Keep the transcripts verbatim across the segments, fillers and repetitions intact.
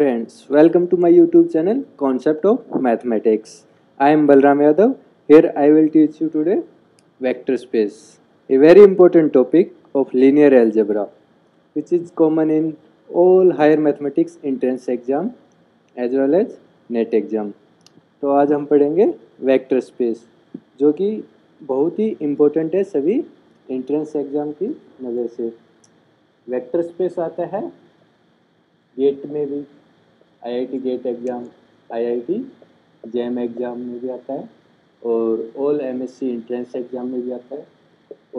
Friends, welcome to my YouTube channel Concept of Mathematics. I am Balram Yadav. Here I will teach you today vector space, a very important topic of linear algebra, which is common in all higher mathematics entrance exam as well as NET exam. तो आज हम पढ़ेंगे vector space जो कि बहुत ही important है सभी entrance exam की नज़र से. वेक्टर स्पेस आता है गेट में भी, I I T GATE exam, I I T JAM exam में भी आता है और all M S C entrance exam में भी आता है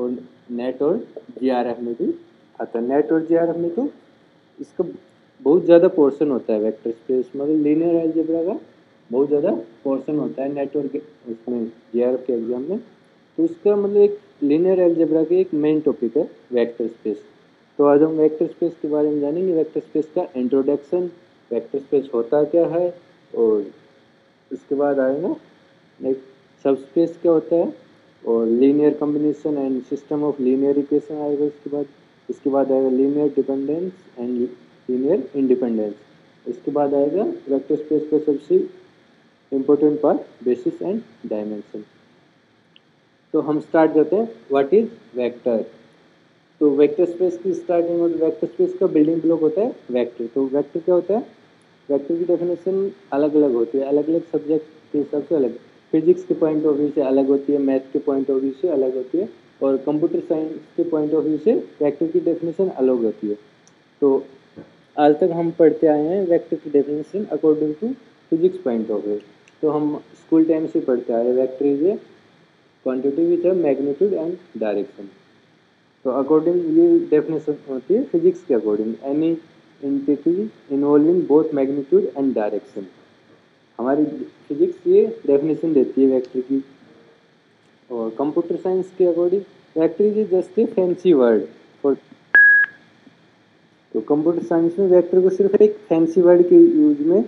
और नेट और जे आर एफ में भी आता है. नेट और जे आर एफ में तो इसका बहुत ज़्यादा पोर्शन होता है वेक्टर स्पेस, मतलब लीनियर अलजेब्रा का बहुत ज़्यादा पोर्शन होता है नेट और उसमें जे आर एफ के एग्ज़ाम में. तो इसका मतलब एक लीनियर अलजेब्रा की एक मेन टॉपिक है वेक्टर स्पेस. तो आज हम वेक्टर स्पेस के बारे में जानेंगे, वेक्टर स्पेस का इंट्रोडक्शन, वेक्टर स्पेस होता क्या है, और उसके बाद आएगा एक सब स्पेस क्या होता है, और linear combination and system of linear equation आएगा. उसके बाद इसके बाद आएगा linear dependence and linear independence. इसके बाद आएगा वेक्टर स्पेस का सबसे important part basis and dimension. तो हम स्टार्ट करते हैं व्हाट इज़ वेक्टर. तो वेक्टर स्पेस की स्टार्टिंग और वेक्टर स्पेस का बिल्डिंग ब्लॉक होता है वेक्टर. तो वेक्टर क्या होता है, वेक्टर की डेफिनेशन अलग अलग होती है, अलग अलग सब्जेक्ट के हिसाब से अलग, फिजिक्स के पॉइंट ऑफ व्यू से अलग होती है, मैथ के पॉइंट ऑफ व्यू से अलग होती है और कंप्यूटर साइंस के पॉइंट ऑफ व्यू से वेक्टर की डेफिनेशन अलग होती है. तो आज तक हम पढ़ते आए हैं वेक्टर की definition according to physics point of view. तो हम स्कूल टाइम से पढ़ते आए vector is a quantity which है मैग्नीट्यूड एंड डायरेक्शन. तो अकॉर्डिंग ये डेफिनेशन होती है फिजिक्स के according, any entity involving both magnitude and direction. हमारी फिजिक्स ये डेफिनेशन देती है वेक्टर की. और कंप्यूटर साइंस के according vector is just a fancy word for. तो कंप्यूटर साइंस में वेक्टर को सिर्फ एक फैंसी वर्ड के यूज में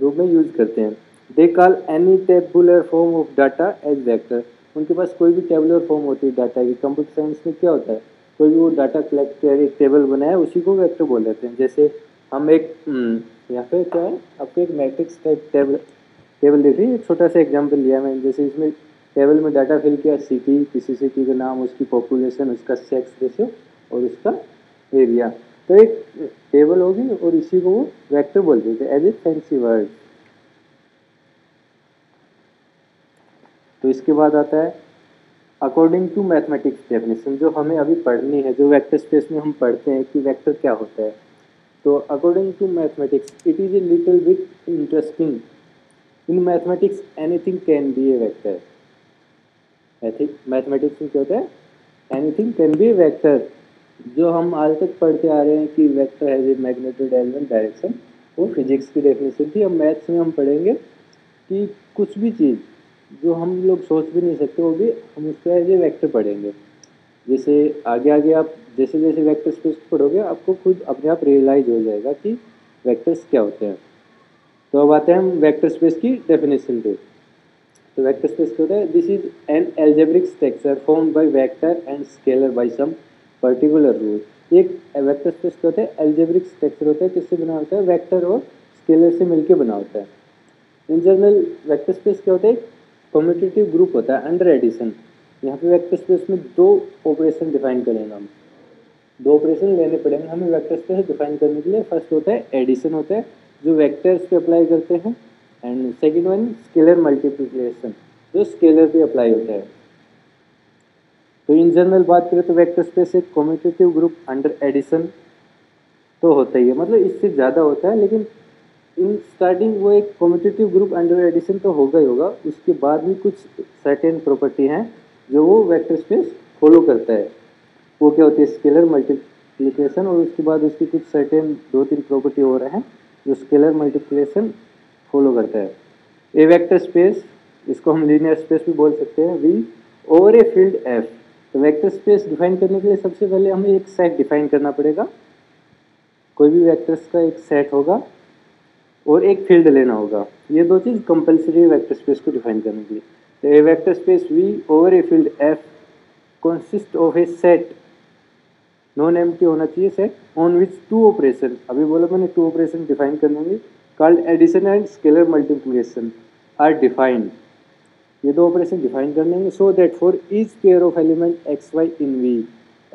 रूप में यूज करते हैं. They call any tabular form of data as vector. उनके पास कोई भी टेबुलर फॉर्म होती है डाटा की. कंप्यूटर साइंस में क्या होता है, कोई भी वो डाटा कलेक्ट कर एक टेबल बनाया उसी को वेक्टर बोल देते हैं. जैसे हम एक यहाँ पे क्या है आपको एक मैट्रिक्स टाइप टेबल टेबल देखिए, एक छोटा सा एग्जांपल लिया मैंने. जैसे इसमें टेबल में डाटा फिल किया, सिटी, किसी सिटी का नाम, उसकी पॉपुलेशन, उसका सेक्स रेशियो और उसका एरिया. तो एक टेबल होगी और इसी को वो वेक्टर बोल देते हैं एज ए फैंसी वर्ड. तो इसके बाद आता है अकॉर्डिंग टू मैथमेटिक्स डेफिनेशन जो हमें अभी पढ़नी है, जो वेक्टर स्पेस में हम पढ़ते हैं कि वेक्टर क्या होता है. तो according to mathematics it is a little bit interesting. In mathematics anything can be a vector. एथिक मैथमेटिक्स में क्या होता है, anything can be a vector. जो हम आज तक पढ़ते आ रहे हैं कि vector has a magnitude and direction, वो फिजिक्स की डेफिनेशन थी. अब मैथ्स में हम पढ़ेंगे कि कुछ भी चीज़ जो हम लोग सोच भी नहीं सकते वो भी हम उसका एज ए वेक्टर पढ़ेंगे. जैसे आगे आगे आप जैसे जैसे वेक्टर स्पेस पढ़ोगे आपको खुद अपने आप रियलाइज हो जाएगा कि वेक्टर्स क्या होते हैं. तो अब आते हैं हम वेक्टर स्पेस की डेफिनेशन पे. तो वेक्टर स्पेस क्या होता है, this is an algebraic structure formed by vector and scalar by some particular rule. एक वेक्टर स्पेस क्या होता है, एल्जेब्रिक स्ट्रक्चर होता है. किससे बना होता है, वेक्टर और स्केलर से मिलकर बना होता है. इन जनरल वेक्टर स्पेस क्या होता है, कम्यूटेटिव ग्रुप होता है अंडर एडिशन. यहाँ पे वेक्टर स्पेस में दो ऑपरेशन डिफाइन करेंगे हम, दो ऑपरेशन लेने पड़ेंगे हमें वेक्टर स्पेस डिफाइन करने के लिए. फर्स्ट होता है एडिशन होता है जो वेक्टर्स पे अप्लाई करते हैं, and second one scalar multiplication जो स्केलर पे अप्लाई होता है. तो इन जनरल बात करें तो वेक्टर स्पेस एक कम्यूटेटिव ग्रुप अंडर एडिशन तो होता ही है, मतलब इससे ज़्यादा होता है, लेकिन इन स्टार्टिंग वो एक कॉम्पिटिटिव ग्रुप अंडर एडिशन तो होगा ही होगा. उसके बाद भी कुछ सर्टेन प्रॉपर्टी हैं जो वो वेक्टर स्पेस फॉलो करता है. वो क्या होती है, स्केलर मल्टीप्लिकेशन, और उसके बाद उसकी कुछ सर्टेन दो तीन प्रॉपर्टी हो रहे हैं जो स्केलर मल्टीप्लिकेशन फॉलो करता है. ए वेक्टर स्पेस, इसको हम लीनियर स्पेस भी बोल सकते हैं, V over a field F. तो वेक्टर स्पेस डिफाइन करने के लिए सबसे पहले हमें एक सेट डिफाइन करना पड़ेगा, कोई भी वेक्टर्स का एक सेट होगा और एक फील्ड लेना होगा. ये दो चीज़ कंपलसरी है वेक्टर स्पेस को डिफाइन करने के लिए. तो a vector space V over a field F consist of a set non empty होना चाहिए set on which two operation, अभी बोला मैंने टू ऑपरेशन डिफाइन कर लेंगे, called addition and scalar multiplication are defined, ये दो ऑपरेशन डिफाइन कर लेंगे। So that for each pair of element X Y in V,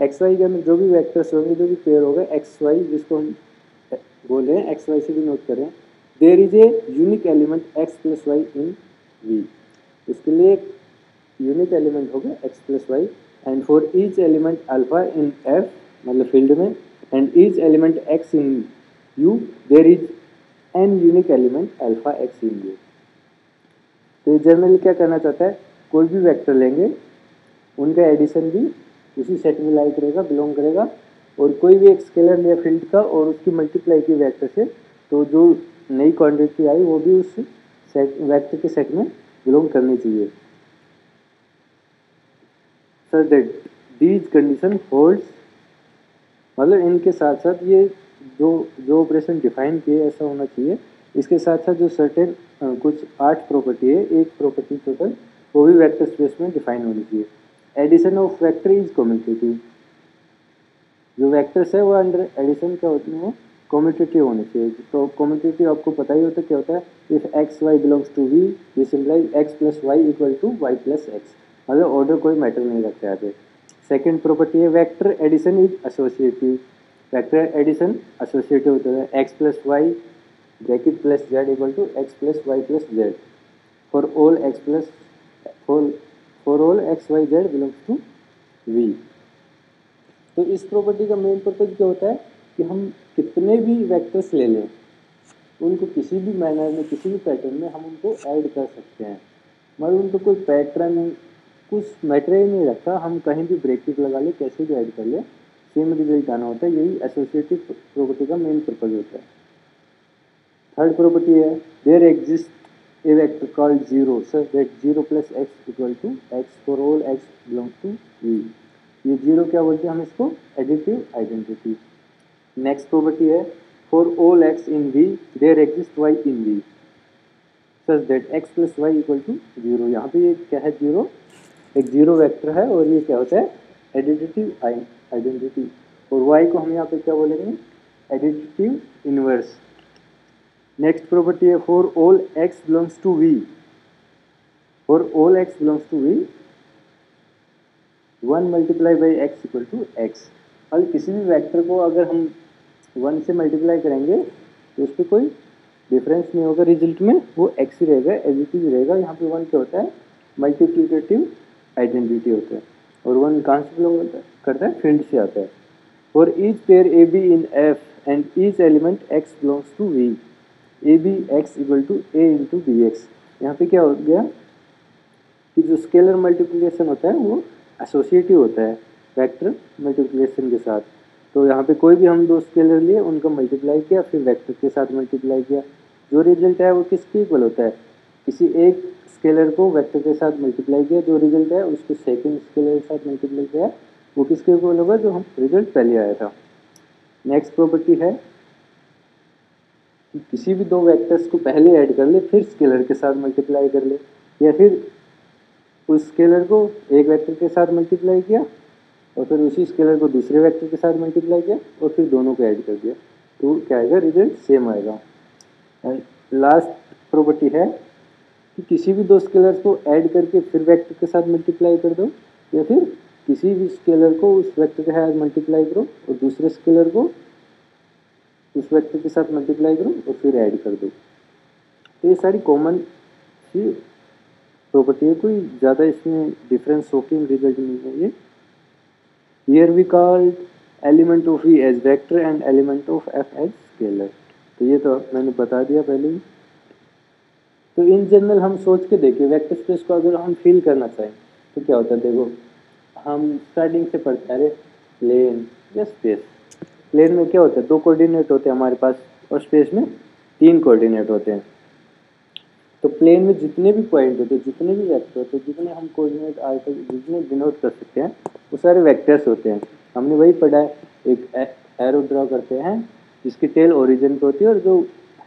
X Y के अंदर जो भी वेक्टर्स होंगे, जो भी पेयर होगा एक्स वाई जिसको हम बोल रहे हैं, एक्स वाई से भी नोट करें, there is a unique element X plus Y in V, इसके लिए एक यूनिक एलिमेंट होगा X plus Y, and for each element alpha in F मतलब फील्ड में, and each element X in U there is an unique element alpha X in U. तो ये generally क्या करना चाहता है, कोई भी वेक्टर लेंगे उनका एडिशन भी उसी सेट में लाई करेगा, बिलोंग करेगा, और कोई भी एक स्केलर लिया फील्ड का और उसकी मल्टीप्लाई की वेक्टर से, तो जो नई क्वांटिटी आई वो भी उस सेट वेक्टर के सेट में बिलोंग करनी चाहिए। Sir that these condition holds, मतलब इनके साथ साथ ये जो जो ऑपरेशन डिफाइन किए ऐसा होना चाहिए, इसके साथ साथ जो सर्टेन कुछ आठ प्रॉपर्टी है, एक प्रॉपर्टी टोटल वो भी वेक्टर स्पेस में डिफाइन होनी चाहिए। Addition of vector is commutative, जो वेक्टर्स है वो अंडर एडिशन क्या होती है, वो कम्यूटेटिव होने चाहिए। तो कम्यूटेटिव आपको पता ही होता है क्या होता है, if X Y belongs to V this implies X plus Y equal to Y plus X, मतलब ऑर्डर कोई मैटर नहीं रखता है। आगे सेकेंड प्रॉपर्टी है vector addition is associative, vector addition associative होता है, X plus Y bracket plus Z equal to X plus Y plus Z for all X plus for for all X Y Z belongs to V. तो इस property का main purpose क्या होता है कि हम कितने भी वेक्टर्स ले लें उनको किसी भी मैनर में किसी भी पैटर्न में हम उनको ऐड कर सकते हैं, मगर उनको कोई पैटर्न कुछ मैटर ही नहीं रखता, हम कहीं भी ब्रैकेट लगा लें कैसे भी ऐड कर लें सेम रिजल्ट आना होता है, यही एसोसिएटिव प्रॉपर्टी का मेन पर्पज होता है। थर्ड प्रॉपर्टी है there exist a vector called zero, such that zero plus x equal to x for all x belongs to V, ये जीरो क्या बोलते हैं हम इसको, एडिटिव आइडेंटिटी। नेक्स्ट प्रॉपर्टी है for all x in V there exist Y in V, such that x plus Y equal to zero, यहाँ पे ये क्या है जीरो, एक जीरो वेक्टर है और ये क्या होता है एडिटिव आइडेंटिटी, और वाई को हम यहाँ पे क्या बोलेंगे, एडिटिव इनवर्स। नेक्स्ट प्रॉपर्टी है for all x belongs to V, for all x belongs to V one multiply by x equal to x, और किसी भी वेक्टर को अगर हम वन से मल्टीप्लाई करेंगे तो उस पर कोई डिफरेंस नहीं होगा रिजल्ट में, वो एक्स ही रहेगा एज इट इज रहेगा। यहाँ पे वन क्या होता है, मल्टीप्लिकेटिव आइडेंटिटी होता है, और वन कहाँ से बिलोंग करता है, फील्ड से आता है। For each pair A B in F and each element x belongs to V A B x equal to A into B x, यहाँ पर क्या हो गया कि जो स्केलर मल्टीप्लिकेशन होता है वो एसोसिएटिव होता है वेक्टर मल्टीप्लिकेशन के साथ, तो यहाँ पे कोई भी हम दो स्केलर लिए उनका मल्टीप्लाई किया फिर वेक्टर के साथ मल्टीप्लाई किया, जो रिजल्ट है वो किसके इक्वल होता है, किसी एक स्केलर को वेक्टर के साथ मल्टीप्लाई किया जो रिजल्ट है उसको सेकेंड स्केलर के साथ मल्टीप्लाई किया वो किसके इक्वल होगा, जो हम रिजल्ट पहले आया था। नेक्स्ट प्रॉपर्टी है किसी भी दो वेक्टर्स को पहले ऐड कर ले फिर स्केलर के साथ मल्टीप्लाई कर ले, या फिर उस स्केलर को एक वेक्टर के साथ मल्टीप्लाई किया और फिर उसी स्केलर को दूसरे वेक्टर के साथ मल्टीप्लाई किया और फिर दोनों को ऐड कर दिया, तो क्या आएगा रिजल्ट सेम आएगा। एंड लास्ट प्रॉपर्टी है कि किसी भी दो स्केलर्स को ऐड करके फिर वेक्टर के साथ मल्टीप्लाई कर दो, या फिर किसी भी स्केलर को उस वेक्टर के साथ मल्टीप्लाई करो और दूसरे स्केलर को उस वेक्टर के साथ मल्टीप्लाई करो और फिर ऐड कर दो। तो ये सारी कॉमन सी प्रॉपर्टी है, कोई ज़्यादा इसमें डिफरेंस होकर रिजल्ट नहीं चाहिए। Here we called element of V as vector and element of F as scalar, तो ये तो मैंने बता दिया पहले ही। तो इन जनरल हम सोच के देखें वेक्टर स्पेस को अगर हम फील करना चाहें तो क्या होता है, देखो हम स्टार्टिंग से पढ़ते हैं प्लेन या स्पेस, प्लेन में क्या होता है दो कोऑर्डिनेट होते हैं हमारे पास और स्पेस में तीन कोऑर्डिनेट होते हैं, तो प्लेन में जितने भी पॉइंट होते हैं जितने भी वेक्टर होते हैं जितने हम कोऑर्डिनेट आर तक जितने डिनोट कर सकते हैं वो सारे वेक्टर्स होते हैं, हमने वही पढ़ा है। एक एरो ड्रा करते हैं जिसकी टेल ओरिजिन पे होती है और जो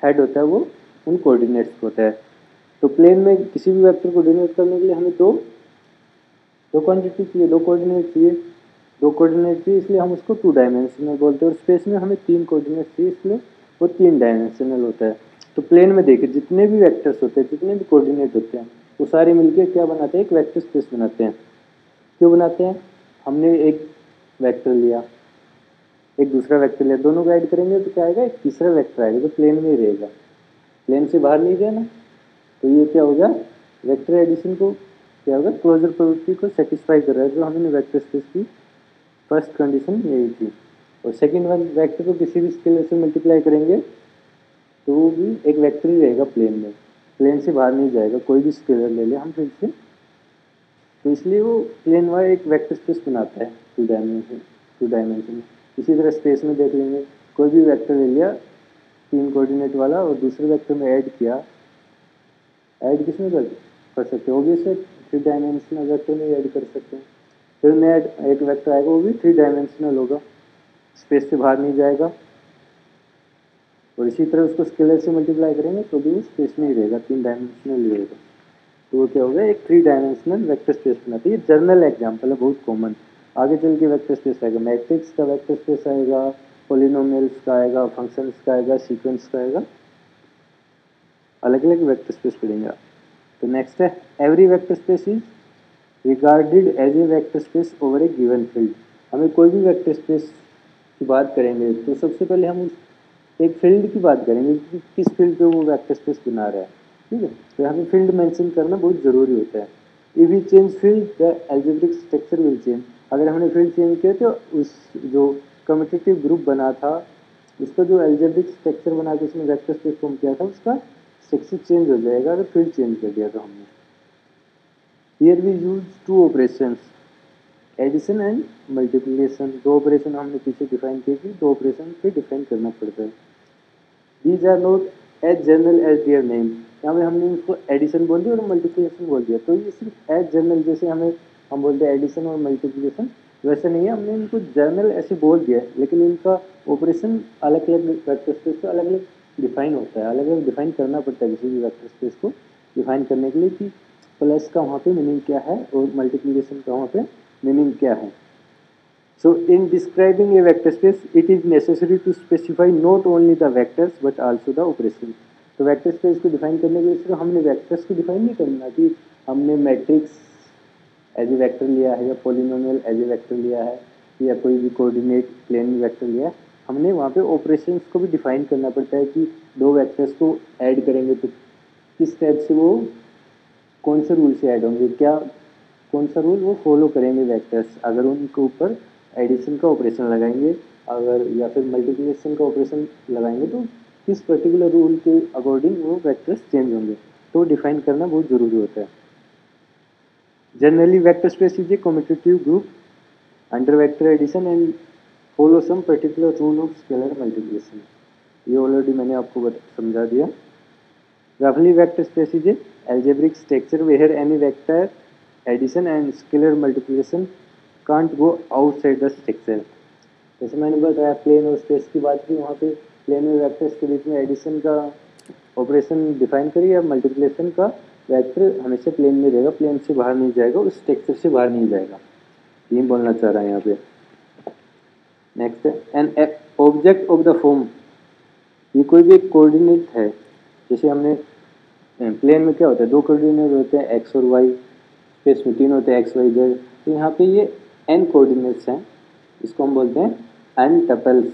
हेड होता है वो उन कोऑर्डिनेट्स पे होता है। तो प्लेन में किसी भी वेक्टर को डिनोट करने के लिए हमें दो दो क्वान्टिटी चाहिए, दो कोऑर्डिनेट चाहिए, दो कोऑर्डिनेट थी, इसलिए हम उसको टू डायमेंशनल बोलते हैं। और स्पेस में हमें तीन कोऑर्डिनेट थी, इसलिए वो तीन डायमेंशनल होता है। तो प्लेन में देखिए जितने भी वेक्टर्स होते हैं, जितने भी कोऑर्डिनेट होते हैं, वो सारे मिलके क्या बनाते हैं, एक वेक्टर स्पेस बनाते हैं। क्यों बनाते हैं? हमने एक वेक्टर लिया, एक दूसरा वेक्टर लिया, दोनों को ऐड करेंगे तो क्या आएगा, एक तीसरा वेक्टर आएगा, तो प्लेन में ही रहेगा, प्लेन से बाहर नहीं जाना। तो ये क्या होगा, वेक्टर एडिशन को क्या होगा, क्लोजर प्रॉपर्टी को सेटिस्फाई कर रहा है। जो हमने वेक्टर स्पेस की फर्स्ट कंडीशन यही थी। और सेकंड वन, वेक्टर को किसी भी स्केलर से मल्टीप्लाई करेंगे तो वो भी एक वेक्टर ही रहेगा प्लेन में, प्लेन से बाहर नहीं जाएगा, कोई भी स्केलर ले लें हम फिर से। तो इसलिए वो प्लेन वाला एक वेक्टर स्पेस बनाता है टू डायमेंशन टू डायमेंशन इसी तरह स्पेस में देख लेंगे, कोई भी वेक्टर ले लिया तीन कोऑर्डिनेट वाला और दूसरे वेक्टर में ऐड किया, ऐड किसमें कर कर सकते हो, ऑब्वियसली थ्री डायमेंशनल वेक्टर में ऐड कर सकते हैं। फिर नया एक वेक्टर आएगा, वो भी थ्री डायमेंशनल होगा, स्पेस से बाहर नहीं जाएगा, और इसी तरह उसको स्केलर से मल्टीप्लाई करेंगे तो भी स्पेस में ही रहेगा, तीन डायमेंशनल रहेगा। तो वो क्या होगा, एक थ्री डायमेंशनल वेक्टर स्पेस बनाती है। जर्नल एग्जाम्पल है, बहुत कॉमन। आगे चल के वेक्टर स्पेस आएगा, मैट्रिक्स का वेक्टर स्पेस आएगा, पॉलिनोमियल्स का आएगा, फंक्शंस का आएगा, सीक्वेंस का आएगा, अलग अलग वेक्टर स्पेस पढ़ेंगे। तो नेक्स्ट है, every vector space is regarded as a vector space over a given field. हमें कोई भी वेक्टर स्पेस की बात करेंगे तो सबसे पहले हम एक फील्ड की बात करेंगे कि किस फील्ड पे वो वेक्टर स्पेस बना रहा है, ठीक है। तो हमें फील्ड मेंशन करना बहुत ज़रूरी होता है। If we change field the algebraic structure will change. अगर हमने फील्ड चेंज किया तो उस जो कम्यूटेटिव ग्रुप बना था उसका जो एल्जेब्रिक स्ट्रक्चर बना के उसमें वेक्टर स्पेस फॉर्म किया था उसका स्ट्रक्चर चेंज हो जाएगा अगर फील्ड चेंज कर दिया तो हमने। Here we use two operations, addition and multiplication। दो ऑपरेशन हमने पीछे डिफाइन किए कि दो ऑपरेशन पे डिफाइन करना पड़ता है। These are not as general as their name। यहाँ पे हमने उसको एडिशन बोल दिया और मल्टीप्लिकेशन बोल दिया। तो ये सिर्फ एज जनरल, जैसे हमें हम बोलते हैं एडिशन और मल्टीप्लिकेशन, वैसे नहीं है। हमने इनको जनरल ऐसे बोल दिया है, लेकिन इनका ऑपरेशन अलग अलग वेक्टर स्पेस को अलग अलग डिफाइन होता है, अलग अलग डिफाइन करना पड़ता है किसी भी वेक्टर स्पेस को डिफाइन करने के लिए कि प्लस का वहाँ पे मीनिंग क्या है और मल्टीप्लिकेशन का वहाँ पे मीनिंग क्या है। So in describing a vector space it is necessary to specify not only the vectors but also the operation. तो वेक्टर स्पेस को डिफाइन करने के लिए सिर्फ हमने वेक्टर्स को डिफाइन नहीं करना कि हमने मैट्रिक्स एज ए वेक्टर लिया है या पॉलिनोमियल एज ए वेक्टर लिया है या कोई भी कोऑर्डिनेट प्लेन में वेक्टर लिया है। हमने वहाँ पे ऑपरेशंस को भी डिफाइन करना पड़ता है कि दो वेक्टर्स को ऐड करेंगे तो किस टाइप से वो कौन से रूल से ऐड होंगे, क्या कौन सा रूल वो फॉलो करेंगे वेक्टर्स। अगर उनके ऊपर एडिशन का ऑपरेशन लगाएंगे अगर या फिर मल्टीप्लिकेशन का ऑपरेशन लगाएंगे तो किस पर्टिकुलर रूल के अकॉर्डिंग वो वेक्टर्स चेंज होंगे, तो डिफाइन करना बहुत ज़रूरी होता है। Generally vector space is a commutative group under vector addition and follow some particular rule of scalar multiplication. ये ऑलरेडी मैंने आपको समझा दिया। रफली vector space is a algebraic structure where any vector addition and scalar multiplication can't go outside the structure। जैसे मैंने बताया plane और स्पेस की बात की, वहाँ पे प्लेन में वेक्टर्स के बीच में एडिशन का ऑपरेशन डिफाइन करिए या मल्टीप्लिकेशन का, वेक्टर हमेशा प्लेन में रहेगा, प्लेन से बाहर नहीं जाएगा, उस स्ट्रक्चर से बाहर नहीं जाएगा, ये बोलना चाह रहा है यहाँ पे। नेक्स्ट है an object of the form. ये कोई भी एक कोऑर्डिनेट है, जैसे हमने प्लेन में क्या होता है दो कोऑर्डिनेट होते हैं एक्स और वाई, स्पेस में तीन होते हैं एक्स वाई जेड। तो यहाँ पे ये एन कोऑर्डिनेट्स हैं, इसको हम बोलते हैं n tuples,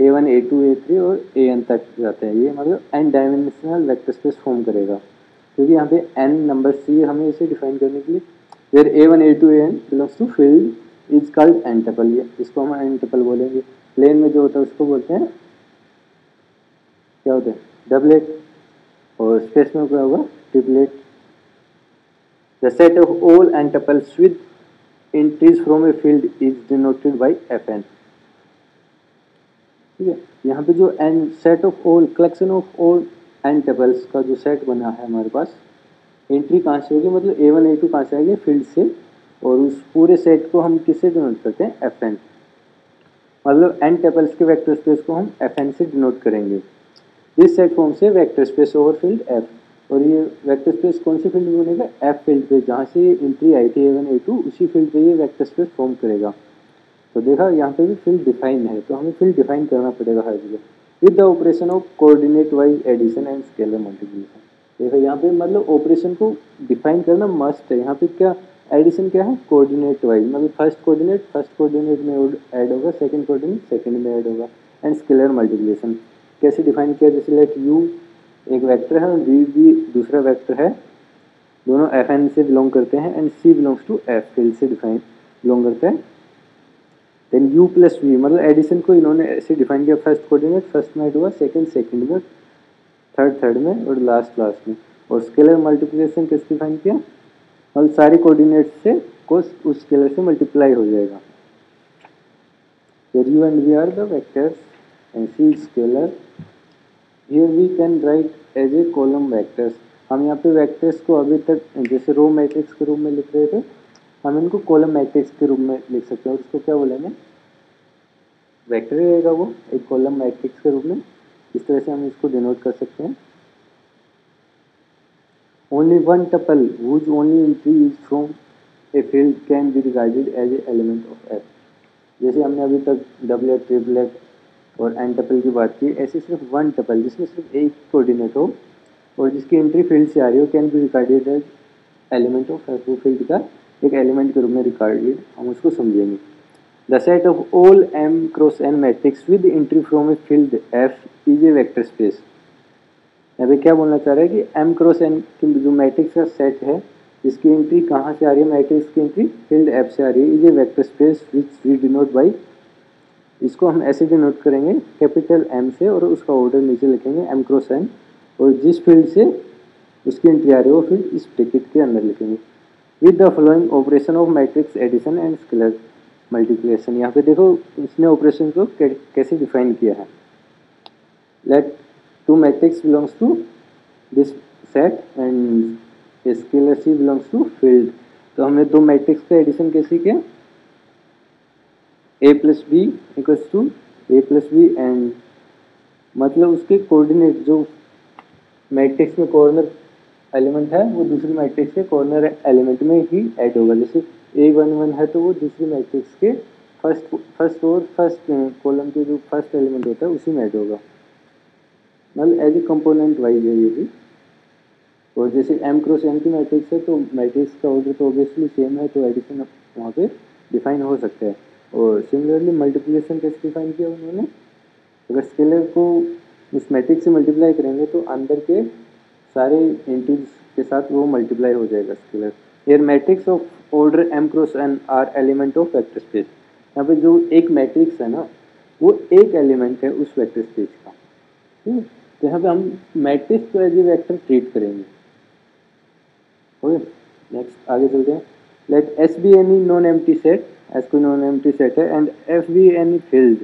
a one A two a three और ए एन तक जाते हैं। ये मतलब n dimensional vector space form करेगा क्योंकि यहाँ पे एन नंबर सी हमें इसे डिफाइन करने के लिए। फिर a one A two a n belongs to field is called n tuple, ये इसको हम एन टपल बोलेंगे। प्लेन में जो होता है उसको बोलते हैं क्या होता है डबलेट, और स्पेस में क्या होगा triplet. The set of all n tuples with entries from a field is denoted by F n, ठीक है। यहाँ पे जो n set of all collection of all n tuples का जो सेट बना है हमारे पास, एंट्री कहाँ से होगी, मतलब ए वन ए टू कहाँ से आएगी फील्ड से, और उस पूरे सेट को हम किससे डिनोट करते हैं एफ एन, मतलब एन टपल्स के वेक्टर स्पेस को हम एफ एन से डिनोट करेंगे। दिस सेट फॉर्म से vector space over field F, और ये वेक्टर स्पेस कौन से फील्ड में बनेगा, एफ फील्ड पे, जहाँ से ये एंट्री आई थी ए वन ए टू उसी फील्ड पे ये वेक्टर स्पेस फॉर्म करेगा। तो देखा यहाँ पे भी फील्ड डिफाइन है, तो हमें फील्ड डिफाइन करना पड़ेगा हर जगह with the operation of coordinate wise addition and scalar multiplication. देखो यहाँ पे मतलब ऑपरेशन को डिफाइन करना मस्ट है। यहाँ पे क्या एडिशन क्या है, कोऑर्डिनेट वाइज, मतलब फर्स्ट कोऑर्डिनेट फर्स्ट कोऑर्डिनेट में ऐड होगा, सेकंड कोऑर्डिनेट सेकंड में ऐड होगा। एंड स्केलर मल्टीप्लिकेशन कैसे डिफाइन किया, जैसे लेट यू एक वेक्टर है और वी भी दूसरा वेक्टर है, दोनों एफ एन से बिलोंग करते हैं and C belongs to F field से डिफाइन बिलोंग करते हैं। देन यू प्लस वी मतलब एडिशन को इन्होंने ऐसे डिफाइन किया, फर्स्ट कोऑर्डिनेट फर्स्ट में ऐड हुआ, सेकेंड सेकेंड में, थर्ड थर्ड में और लास्ट लास्ट में। और स्केलर मल्टीप्लिकेशन कैसे डिफाइन किया, मतलब सारे कोऑर्डिनेट से को उस स्केलर से मल्टीप्लाई हो जाएगा। Here you and we are the vectors and see scalar. Here we can write as a column vectors. हम यहाँ पे वेक्टर्स को अभी तक जैसे रो मैट्रिक्स के रूप में लिख रहे थे, हम इनको कॉलम मैट्रिक्स के रूप में लिख सकते हैं। उसको क्या बोलेंगे, वेक्टर ही रहेगा वो, एक कॉलम मैट्रिक्स के रूप में। इस तरह से हम इसको डिनोट कर सकते हैं। Only one tuple whose only entry is from a field can be regarded as an element of F. जैसे हमने अभी तक डबलेट ट्रिपलेट और एन टपल की बात की, ऐसे सिर्फ वन टपल जिसमें सिर्फ एक कोऑर्डिनेट हो और जिसकी एंट्री फील्ड से आ रही हो can be recorded as element of F, वो फील्ड का एक एलिमेंट के रूप में रिकॉर्डेड हम उसको समझेंगे। The set of all m cross n matrix with entry from a field F is a vector space. अभी क्या बोलना चाह रहे हैं कि एम क्रॉस एन की जो मैट्रिक्स का सेट है इसकी एंट्री कहाँ से आ रही है, मैट्रिक्स की एंट्री फील्ड एफ से आ रही है, is a vector space which we denote by, इसको हम ऐसे डिनोट करेंगे कैपिटल एम से और उसका ऑर्डर नीचे लिखेंगे एम क्रॉस एन, और जिस फील्ड से उसकी एंट्री आ रही है वो फील्ड इस ब्रैकेट के अंदर लिखेंगे। With the following operation of matrix addition and scalar multiplication. यहाँ पे देखो इसने ऑपरेशन को कैसे डिफाइन किया है। Let two matrix belongs to this set and scalar C belongs to field. तो हमने दो मैट्रिक्स का एडिशन कैसे किया, a plus B equals to A plus B and मतलब उसके कोऑर्डिनेट जो मैट्रिक्स में कॉर्नर एलिमेंट है वो दूसरी मैट्रिक्स के कॉर्नर एलिमेंट में ही ऐड होगा। जैसे ए वन वन है तो वो दूसरी मैट्रिक्स के फर्स्ट फर्स्ट और फर्स्ट कॉलम के जो फर्स्ट एलिमेंट होता है उसी में ऐड होगा, मतलब एज ए कंपोनेंट वाइज है ये भी। और जैसे एम क्रॉस एन की मैट्रिक्स है तो मैट्रिक्स का ऑर्डर तो ऑब्वियसली सेम है, तो एडिशन वहाँ पे डिफाइन हो सकता है। और सिमिलरली मल्टीप्लिकेशन कैसे डिफाइन किया उन्होंने, अगर स्केलर को उस मैट्रिक्स से मल्टीप्लाई करेंगे तो अंदर के सारे एंट्रीज के साथ वो मल्टीप्लाई हो जाएगा scalar. Here matrix of order m cross n are element of vector space. यहाँ पर जो एक मैट्रिक्स है ना वो एक एलिमेंट है उस वेक्टर स्पेस का, ठीक है। तो यहाँ पे हम मैट्रिक्स को एज ए वेक्टर ट्रीट करेंगे। ओके, नेक्स्ट आगे चलते हैं। Let S be any non empty set, S कोई नॉन एम्प्टी सेट है and F be any field,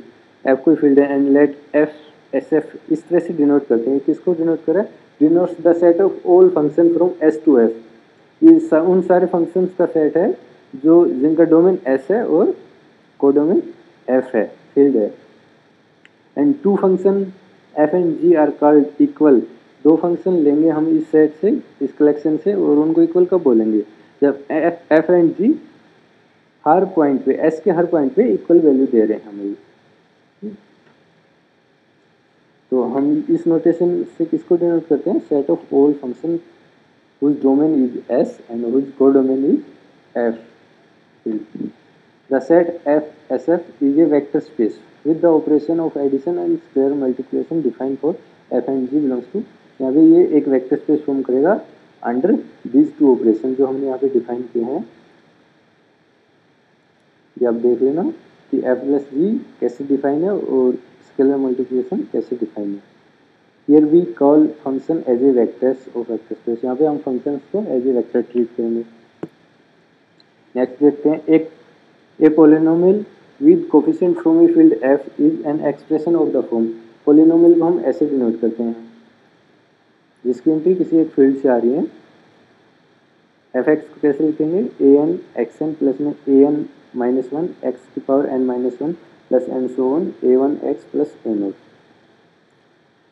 F कोई फील्ड है and let F S F इस तरह से डिनोट करते हैं। किसको डिनोट करें, denotes the set of all function from S to F. ये उन सारे फंक्शन का सेट है जो जिनका डोमेन एस है और कोडोमेन एफ है, फील्ड है। And two function f and g are called equal, दो फंक्शन लेंगे हम इस सेट से, इस कलेक्शन से, और उनको इक्वल कब बोलेंगे जब एफ एफ एंड जी हर पॉइंट पे एस के हर पॉइंट पे इक्वल वैल्यू दे रहे हैं हमें। तो हम इस नोटेशन से किसको डिनोट करते हैं, set of all function whose domain is S and whose codomain is F. The set F S F is a vector space with the operation of addition and scalar multiplication define for F and ji belongs to. यहाँ पे ये एक vector space form करेगा under this two operation जो हमने यहाँ पे define किए हैं। ये आप देख लेना कि एफ प्लस जी कैसे डिफाइन है और स्केलर मल्टीप्लिकेशन कैसे डिफाइन है। Here we call function as a vectors of vector space, यहाँ पे हम फंक्शन को एज ए वेक्टर ट्रीट करेंगे। नेक्स्ट देखते हैं, एक a polynomial with coefficient from a field F is an expression of the form. Polynomial को हम ऐसे डिनोट करते हैं जिसकी एंट्री किसी एक फील्ड से आ रही है। एफ एक्स को कैसे लिखेंगे, a n x n plus में A N minus one x की power n minus one plus n so one a one x plus n o.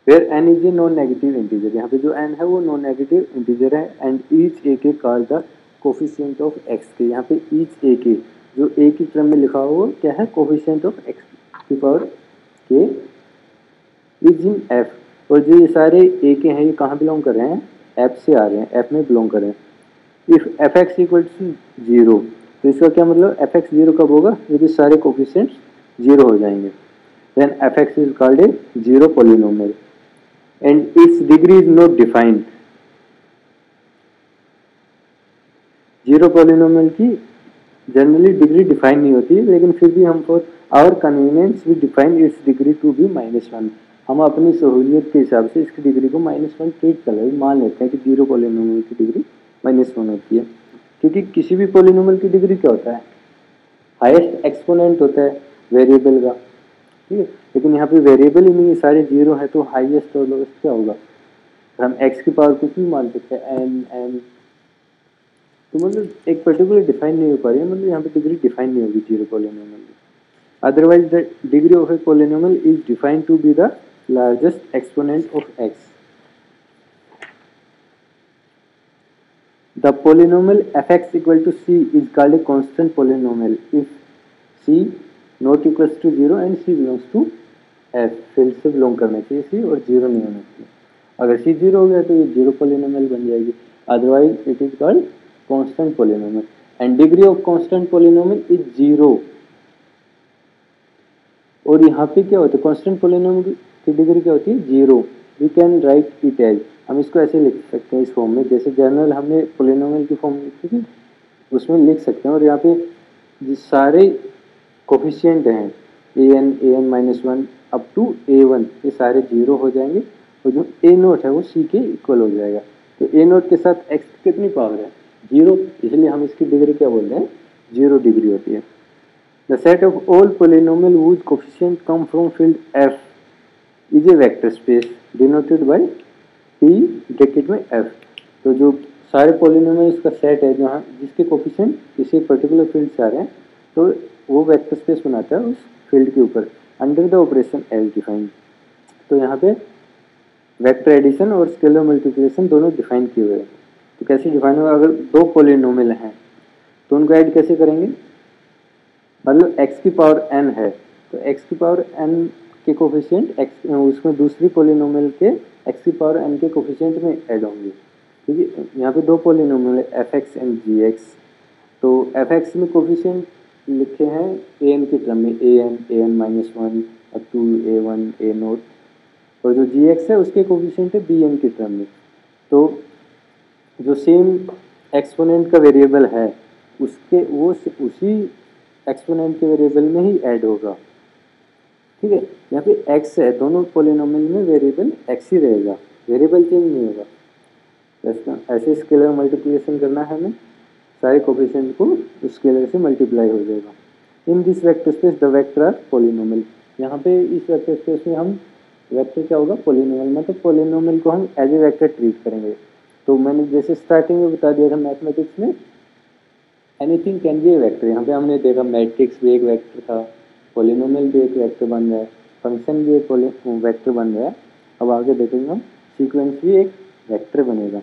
Where n is a non negative integer, यहाँ पे जो n है वो non negative integer है। And each a k call the coefficient of x k, यहाँ पे each a के जो ए की क्रम में लिखा हो क्या है, कोफिशिएंट ऑफ एक्स की power k is in F. और जो ये सारे ए के हैं ये कहाँ बिलोंग कर रहे हैं, एफ से आ रहे हैं, एफ में बिलोंग कर रहे हैं। If f x equal to zero तो इसका क्या मतलब, एफ एक्स जीरो कब होगा जब ये सारे कोफिशिएंट्स जीरो हो जाएंगे। Then f x is called a zero polynomial and its degree is not defined. Zero polynomial की जनरली डिग्री डिफाइन नहीं होती, लेकिन फिर भी हम for our convenience we define its degree to be minus one. हम अपनी सहूलियत के हिसाब से इसकी डिग्री को माइनस वन ट्रीट कर रहे मान लेते हैं कि जीरो पॉलिनोमियल की डिग्री माइनस वन होती है, क्योंकि किसी भी पॉलिनोमियल की डिग्री क्या होता है, हाईएस्ट एक्सपोनेंट होता है वेरिएबल का, ठीक है। लेकिन यहाँ पे वेरिएबल ही नहीं, सारे जीरो है तो हाईएस्ट और लोएस्ट क्या होगा, हम एक्स की पावर कुछ भी मान सकते हैं, एन एन तो मतलब एक पर्टिकुलर डिफाइन नहीं हो पा रही है, मतलब यहाँ पे डिग्री डिफाइन नहीं होगी zero polynomial. Otherwise the degree of a polynomial is defined to be the largest exponent of x. The polynomial F x equal to c is called a constant polynomial if c not equal to zero and C belongs to F. Field से belong करना चाहिए सी और zero नहीं होना चाहिए। अगर सी zero हो गया तो ये जीरो पॉलिनोमियल बन जाएगी, otherwise it is called constant polynomial and degree of constant polynomial is zero। और यहाँ पे क्या होता है, constant polynomial की डिग्री क्या होती है, zero. we can write it as, हम इसको ऐसे लिख सकते हैं इस फॉर्म में, जैसे जनरल हमने polynomial की फॉर्म लिखी थी उसमें लिख सकते हैं। और यहाँ पे जिस सारे कोफिशियंट हैं A N A N minus one up to A one ये सारे जीरो हो जाएंगे, और जो ए नोट है वो सी के इक्वल हो जाएगा। तो ए नोट के साथ एक्स की कितनी पावर है, जीरो, इसलिए हम इसकी डिग्री क्या बोलते हैं, जीरो डिग्री होती है। The set of all polynomial which coefficient come from field F is a vector space denoted by P bracket में एफ। तो जो सारे पॉलिनोमियल इसका सेट है जहाँ जिसके कोफिशिएंट किसी पर्टिकुलर फील्ड से आ रहे हैं तो वो वेक्टर स्पेस बनाता है उस फील्ड के ऊपर under the operation as defined. तो यहाँ पे वेक्टर एडिशन और स्केलर मल्टीप्लिकेशन दोनों डिफाइन किए हुए हैं। तो कैसे डिफाइन होगा, अगर दो पॉलिनोमियल हैं तो उनको ऐड कैसे करेंगे, मतलब x की पावर n है तो x की पावर n के कोफिशिएंट x उसमें दूसरी पॉलिनोमियल के x की पावर n के कोफिशिएंट में ऐड होंगे, ठीक है। यहाँ पे दो polynomial F x and ji x, तो एफ एक्स में कोफिशिएंट लिखे हैं ए एन के क्रम में, A N A N minus one up to A one A naught, और जो जी एक्स है उसके कोफिशिएंट है बी एन के क्रम में। तो जो सेम एक्सपोनेंट का वेरिएबल है उसके वो उसी एक्सपोनेंट के वेरिएबल में ही ऐड होगा, ठीक है। यहाँ पे x है, दोनों पॉलिनोमियल में वेरिएबल x ही रहेगा, वेरिएबल चेंज नहीं होगा। ऐसे स्केलर मल्टीप्लिकेशन करना है हमें, सारे कोफिशिएंट को उस स्केलर से मल्टीप्लाई हो जाएगा। In this vector space the vector are polynomial, यहाँ पे इस वेक्टर स्पेस में हम वेक्टर क्या होगा, पॉलिनोमियल, मतलब पॉलिनोमियल को हम एज ए वेक्टर ट्रीट करेंगे। तो मैंने जैसे स्टार्टिंग में बता दिया था मैथमेटिक्स में anything can be a vector, यहाँ पे हमने देखा मैट्रिक्स भी एक वेक्टर था, पॉलिनोमियल भी एक वेक्टर बन रहा है, फंक्शन भी एक वेक्टर बन रहा है। अब आगे देखेंगे हम सीक्वेंस भी एक वेक्टर बनेगा।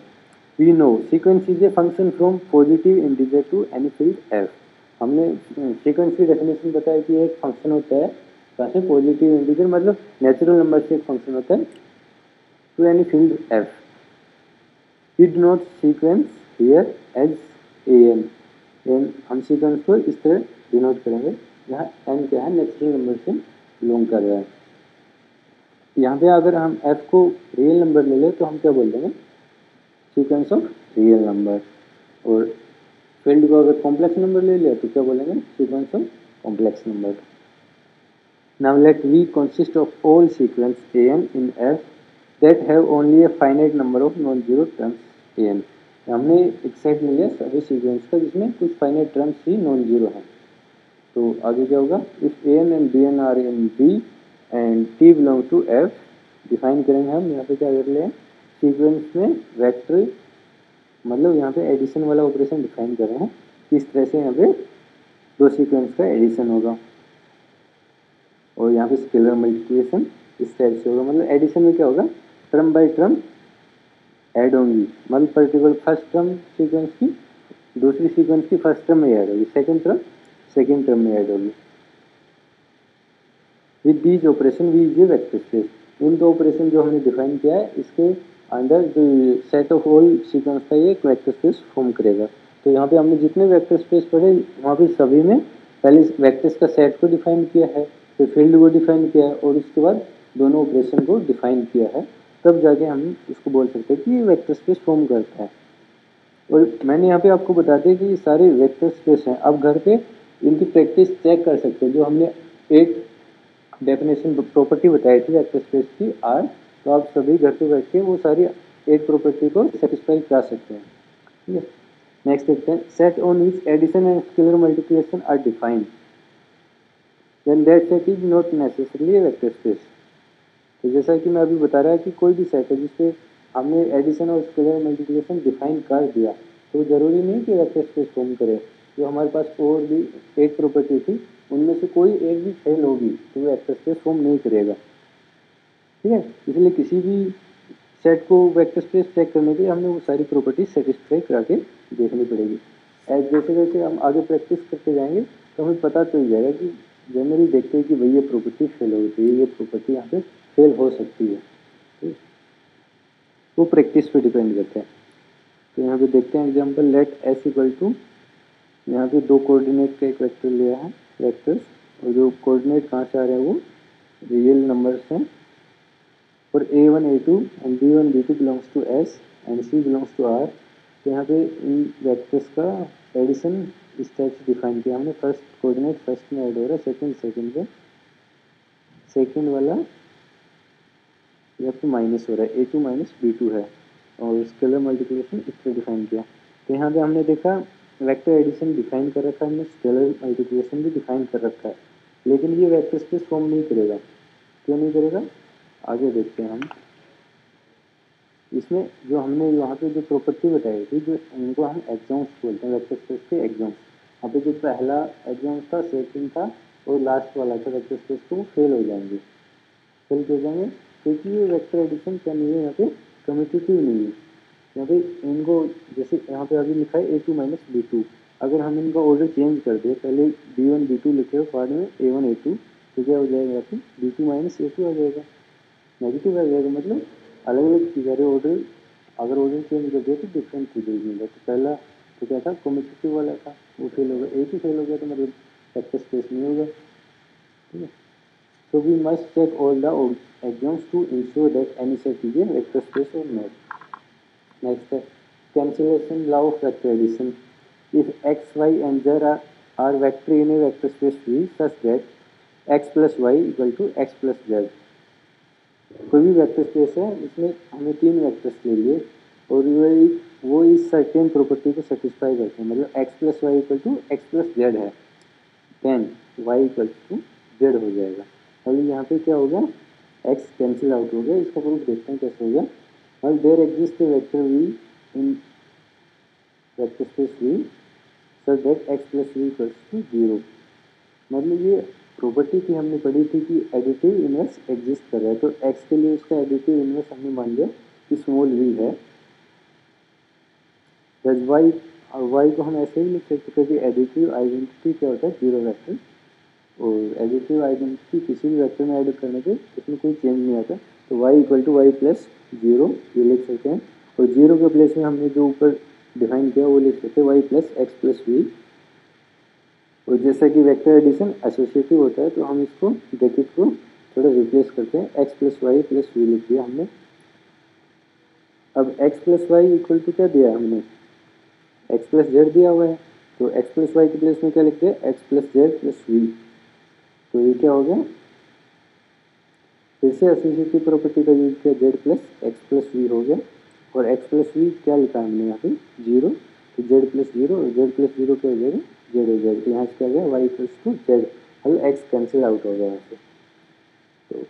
We know sequence is a function from positive integer to any field F. हमने सीक्वेंस की डेफिनेशन बताया कि एक फंक्शन होता है जैसे पॉजिटिव इंटीजर मतलब नेचुरल नंबर से एक फंक्शन होता है to any field F. We do not sequence here as an, an हम सीक्वेंस को इस तरह डिनोट करेंगे जहाँ एन क्या है, नेचुरल नंबर से बिलोंग कर रहा है। यहाँ पे अगर हम एफ को रियल नंबर ले लें तो हम क्या बोल देंगे, सीक्वेंस ऑफ रियल नंबर, और फील्ड को अगर कॉम्प्लेक्स नंबर ले लिया तो क्या बोलेंगे, sequence of complex number. Now let we consist of all sequence A N in F that have only a finite number of non zero terms A N. हमने एक सेट लिया सभी सीक्वेंस का जिसमें कुछ फाइनाइट टर्म्स ही non zero हैं। तो आगे क्या होगा, if A N and B N are in B and T belong to F, define करेंगे हम यहाँ पे क्या कर ले, सीक्वेंस में वेक्टर मतलब यहाँ पे एडिशन वाला ऑपरेशन डिफाइन कर रहे हैं, किस तरह से यहाँ पे दो सीक्वेंस का एडिशन होगा। और यहाँ पे स्केलर मल्टीप्लिकेशन इस टाइप से होगा, मतलब एडिशन में क्या होगा, टर्म बाई टर्म ऐड होंगी, मतलब पर्टिकुलर फर्स्ट टर्म सीक्वेंस की दूसरी सीक्वेंस की फर्स्ट टर्म में ऐड होगी, सेकंड टर्म second term में ऐड होगी। With these operation we use vector space. इन दो ऑपरेशन जो हमने डिफाइन किया है इसके अंडर जो सेट ऑफ ऑल सीक्वेंस का ये वेक्टर स्पेस फॉर्म करेगा। तो यहाँ पे हमने जितने वेक्टर स्पेस पढ़े वहाँ पे सभी में पहले वेक्टर्स का सेट को डिफाइन किया है, फिर फील्ड को डिफाइन किया है और उसके बाद दोनों ऑपरेशन को डिफाइन किया है, तब जाके हम इसको बोल सकते हैं कि ये वेक्टर स्पेस फॉर्म करता है। और मैंने यहाँ पे आपको बता दिया कि ये सारे वेक्टर स्पेस हैं। आप घर पे इनकी प्रैक्टिस चेक कर सकते हैं। जो हमने एक डेफिनेशन प्रॉपर्टी बताई थी वेक्टर स्पेस की आर, तो आप सभी घर पे बैठ के वो सारी एक प्रॉपर्टी को सेटिस्फाई कर सकते हैं। ठीक है, नेक्स्ट देखते हैं set on which addition and scalar multiplication are defined then that set is not necessarily vector space. तो जैसा कि मैं अभी बता रहा है कि कोई भी सेट है जिसपे हमने एडिशन और स्केलर मल्टीप्लिकेशन डिफाइन कर दिया तो जरूरी नहीं कि वेक्टर स्पेस फॉर्म करे। जो हमारे पास और भी एक प्रॉपर्टी थी उनमें से कोई एक भी फेल होगी तो वो वेक्टर स्पेस फॉर्म नहीं करेगा। ठीक है, इसलिए किसी भी सेट को वेक्टर स्पेस चेक करने के लिए हमें वो सारी प्रॉपर्टी सेटिस्फाई करा के देखनी पड़ेगी। एज जैसे जैसे हम आगे प्रैक्टिस करते जाएंगे तो हमें पता चल जाएगा कि जनरली देखते हैं कि भाई ये प्रॉपर्टी फेल हो गई, ये प्रॉपर्टी यहाँ पे फेल हो सकती है। ठीक, वो प्रैक्टिस पे डिपेंड करता है। तो यहाँ पे देखते हैं example let S equal to, यहाँ पे दो कोऑर्डिनेट का एक वेक्टर लिया है वेक्टर्स, और जो कोऑर्डिनेट कहाँ से आ रहे हैं वो रियल नंबर्स हैं, और A one A two and B one B two belongs to S and C belongs to R. तो यहाँ पे इन वेक्टर्स का एडिशन इस टाइप से डिफाइन किया हमने। फर्स्ट कोऑर्डिनेट फर्स्ट में ऐड हो रहा है, सेकेंड सेकेंड पे, सेकेंड वाला यहाँ पे माइनस हो रहा है, A two minus B two है, और स्केलर मल्टीप्लिकेशन इस पर डिफाइन किया। तो यहाँ पे हमने देखा वेक्टर एडिशन डिफाइन कर रखा है हमने, स्केलर मल्टीप्लिकेशन भी डिफाइन कर रखा है, लेकिन ये वेक्टर स्पेस फॉर्म नहीं करेगा। क्यों नहीं करेगा आगे देखते हैं हम। इसमें जो हमने यहाँ पे जो प्रॉपर्टी बताई थी जो इनको हम एग्जाम्स बोलते हैं वेक्टर स्पेस के एग्जाम्स, यहाँ पे जो पहला एग्जाम था सेकेंड था और लास्ट वाला था वेक्टर स्पेस को फेल हो जाएंगे। फेल हो जाएंगे क्योंकि ये वेक्टर एडिशन क्या नहीं है यहाँ पे कम्यूटेटिव नहीं है। यहाँ पे इनको जैसे यहाँ पे अभी लिखा है A two minus B two, अगर हम इनका ऑर्डर चेंज कर दें पहले बी वन बी टू लिखे बाद में ए वन ए टू तो क्या हो जाएगा यहाँ पे B two minus A two आ जाएगा, नेगेटिव आ जाएगा। मतलब अलग अलग चीज़ ऑर्डर, अगर ऑर्डर चेंज कर दिया तो डिफरेंट चीज़ें मिलेगा। तो पहला तो क्या था कम्यूटेटिव वाला था वो फेल होगा, ए टू फेल हो गया तो मतलब वेक्टर स्पेस नहीं होगा। ठीक है, so we must check all the exams to ensure that any set is a vector space or not. Next, cancellation law of vector addition. If x, y, and z are are vector in a vector space V such that x plus y equal to x plus z. कोई भी vector space है इसमें हमने तीन vectors ले लिए और वही वो इस सर्टेन प्रॉपर्टी को सेटिस्फाई करते हैं, मतलब x plus y equal to x plus z है, then y equal to z हो जाएगा। अभी यहाँ पे क्या होगा x कैंसिल आउट हो गया। इसका प्रूफ देखते हैं कैसे हो गया। और there exist a vector v in vector space v such that x plus v equals to zero. मतलब ये प्रॉपर्टी की हमने पढ़ी थी कि एडिटिव इनवर्स एग्जिस्ट कर रहा है, तो x के लिए उसका एडिटिव इनवर्स हमने मान लिया कि स्मॉल v है। दस y और y को हम ऐसे ही लिख सकते क्योंकि एडिटिव आइडेंटिटी क्या होता है जीरो वेक्टर, और एडिटिव आइडेंटिटी किसी भी वेक्टर में ऐड करने के इसमें कोई चेंज नहीं आता। तो y equal to Y plus zero ये लिख सकते हैं, और जीरो के प्लेस में हमने जो ऊपर डिफाइन किया वो लिख सकते हैं y plus x plus we. और जैसा कि वेक्टर एडिशन एसोसिएटिव होता है तो हम इसको ब्रैकेट को थोड़ा रिप्लेस करते हैं, x plus Y plus we लिख दिया हमने। अब x plus Y equal to क्या दिया हमने x प्लस जेड दिया हुआ है, तो x प्लस वाई के प्लेस में क्या लिखते हैं x plus Z plus we. तो ये क्या हो गया फिर से एसोसिएटिव प्रॉपर्टी का यूज किया, Z plus x plus we हो गया, और एक्स प्लस वी क्या लिखा हमने यहाँ पे जीरो, तो जेड प्लस जीरो और जेड प्लस जीरो क्या हो जाएगा जेड हो जाएगा। यहाँ से क्या गया वाई प्लस टू जेड, अब एक्स कैंसिल आउट हो गया यहाँ से। तो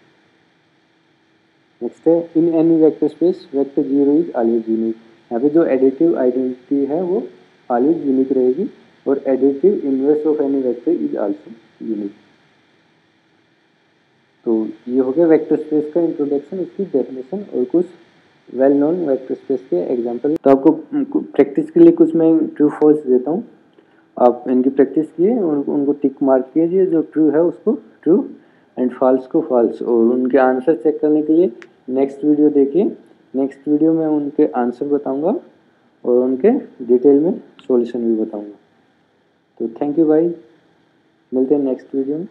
नेक्स्ट है in any vector space vector zero is always unique. यहाँ पे जो एडिटिव आइडेंटिटी है वो ऑलवेज यूनिक रहेगी, और additive inverse of any vector is also unique. तो ये हो गया वेक्टर स्पेस का इंट्रोडक्शन, इसकी डेफिनेशन और कुछ वेल नोन वेक्टर स्पेस के एग्जांपल। तो आपको प्रैक्टिस के लिए कुछ मैं ट्रू फॉल्स देता हूँ। आप इनकी प्रैक्टिस किए, उनको उनको टिक मार्क कीजिए, जो ट्रू है उसको ट्रू एंड फॉल्स को फॉल्स। और उनके आंसर चेक करने के लिए नेक्स्ट वीडियो देखिए, नेक्स्ट वीडियो में उनके आंसर बताऊंगा और उनके डिटेल में सॉल्यूशन भी बताऊंगा। तो थैंक यू भाई, मिलते हैं नेक्स्ट वीडियो में।